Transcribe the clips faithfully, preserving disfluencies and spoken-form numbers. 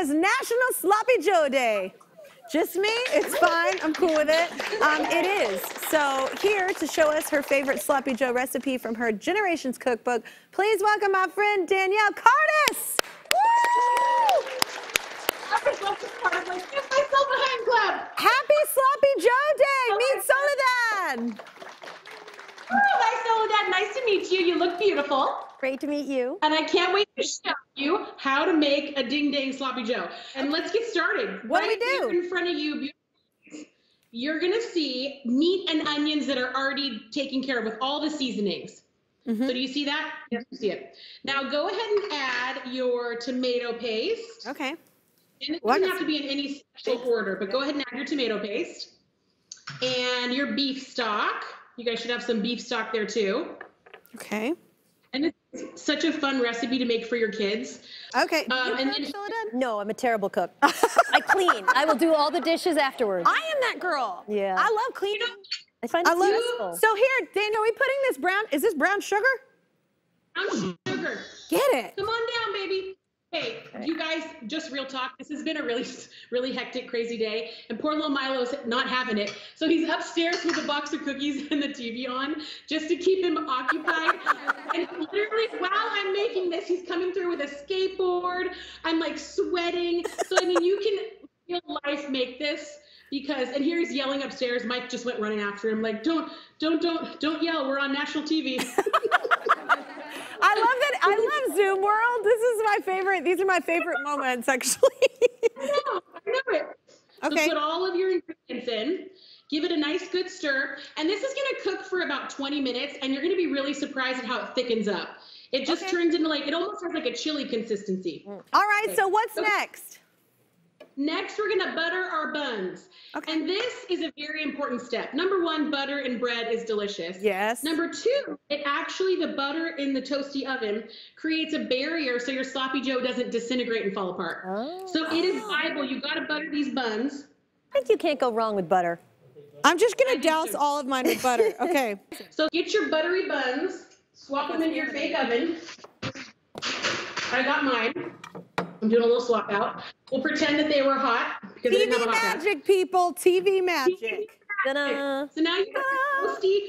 is National Sloppy Joe Day. Just me, it's fine, I'm cool with it. Um, it is. So here to show us her favorite Sloppy Joe recipe from her Generations Cookbook, please welcome my friend Danielle Kartes. Woo! I was about to start, like, give myself a hand clap. Happy Sloppy Joe Day, oh, meet Soledad. Oh, hi Soledad, nice to meet you, you look beautiful. Great to meet you. And I can't wait to show you how to make a ding-dang sloppy joe. And let's get started. What right do we do? In front of you, you're gonna see meat and onions that are already taken care of with all the seasonings. Mm-hmm. So do you see that? Yes, you see it. Now go ahead and add your tomato paste. Okay. And it what? doesn't have to be in any special order, but go ahead and add your tomato paste. And your beef stock. You guys should have some beef stock there too. Okay. And it's such a fun recipe to make for your kids. Okay. Um, you and then no, I'm a terrible cook. I clean. I will do all the dishes afterwards. I am that girl. Yeah. I love cleaning. You know, I find it useful. So here, Dan, are we putting this brown? Is this brown sugar? Brown sugar. Get it. Come on down, baby. Hey, okay. You guys, just real talk. This has been a really, really hectic, crazy day. And poor little Milo's not having it. So he's upstairs with a box of cookies and the T V on just to keep him occupied. And literally, while I'm making this, he's coming through with a skateboard. I'm like sweating. So, I mean, you can real life make this because, and here he's yelling upstairs. Mike just went running after him like, don't, don't, don't, don't yell. We're on national T V. I love that. I love Zoom World. This is my favorite. These are my favorite moments, actually. I know. I know it. Okay. So put all of your ingredients in. Give it a nice, good stir. And this is going to cook for about twenty minutes, and you're going to be really surprised at how it thickens up. It just okay. turns into like, it almost has like a chili consistency. All right. Okay. So what's so next? Next, we're going to butter our buns. Okay. And this is a very important step. Number one, butter and bread is delicious. Yes. Number two, it actually, the butter in the toasty oven creates a barrier so your sloppy joe doesn't disintegrate and fall apart. Oh. So it is viable. You've got to butter these buns. I think you can't go wrong with butter. I'm just going to douse so. all of mine with butter. Okay. So get your buttery buns, swap them into your fake oven. I got mine. I'm doing a little swap out. We'll pretend that they were hot. Because T V they didn't have a hot magic, bath. people. T V magic. T V magic. So now you have toasty,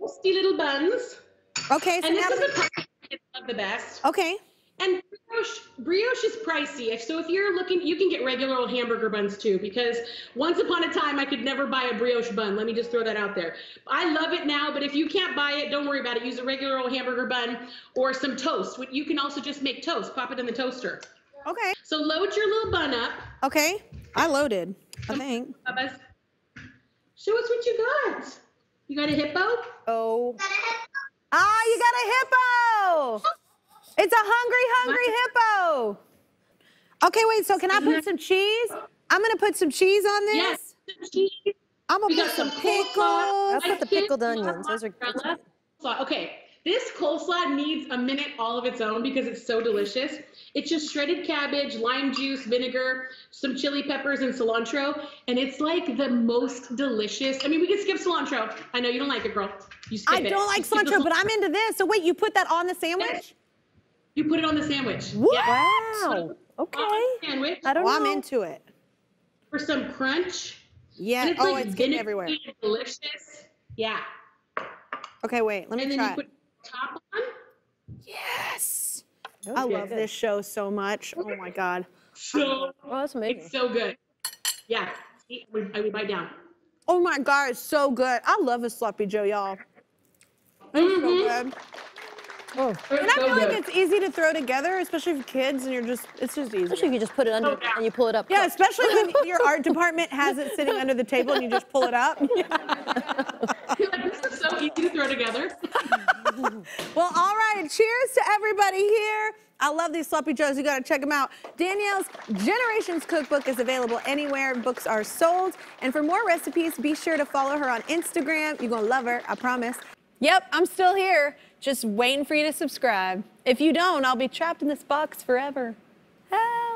toasty little buns. Okay. So and this is the part I love the best. Okay. And brioche, brioche is pricey. So if you're looking, you can get regular old hamburger buns too, because once upon a time I could never buy a brioche bun. Let me just throw that out there. I love it now, but if you can't buy it, don't worry about it. Use a regular old hamburger bun or some toast. You can also just make toast. Pop it in the toaster. Okay. So load your little bun up. Okay. I loaded, I think. Show us what you got. You got a hippo? Oh. Ah, you got a hippo. It's a hungry, hungry hippo. Okay, wait, so can I put some cheese? I'm going to put some cheese on this. Yes, some cheese. I'm going to put some pickles. I'll put the pickled onions. Those are good. Okay. This coleslaw needs a minute all of its own because it's so delicious. It's just shredded cabbage, lime juice, vinegar, some chili peppers, and cilantro. And it's like the most delicious. I mean, we can skip cilantro. I know you don't like it, girl. You skip I it. I don't like cilantro, cilantro, but I'm into this. So wait, you put that on the sandwich? You put it on the sandwich. What? Yeah. Wow. So, okay. Sandwich. I don't well, know. I'm into it. For some crunch. Yeah. And it's oh, like it's getting everywhere. And delicious. Yeah. Okay, wait. Let me and try it. Top on? Yes. Okay. I love this show so much. Oh my God. So oh, that's amazing. It's so good. Yeah. I would bite down. Oh my God, it's so good. I love a sloppy joe, y'all. Mm-hmm. So good. Oh, and I feel so like good. It's easy to throw together, especially for kids, and you're just—it's just easy. Especially if you just put it under oh, yeah. and you pull it up. Yeah, especially when your art department has it sitting under the table and you just pull it up. Yeah. This is so easy to throw together. Well, all right. Cheers to everybody here. I love these sloppy joes. You gotta check them out. Danielle's Generations Cookbook is available anywhere books are sold. And for more recipes, be sure to follow her on Instagram. You're gonna love her. I promise. Yep, I'm still here. Just waiting for you to subscribe. If you don't, I'll be trapped in this box forever. Hey.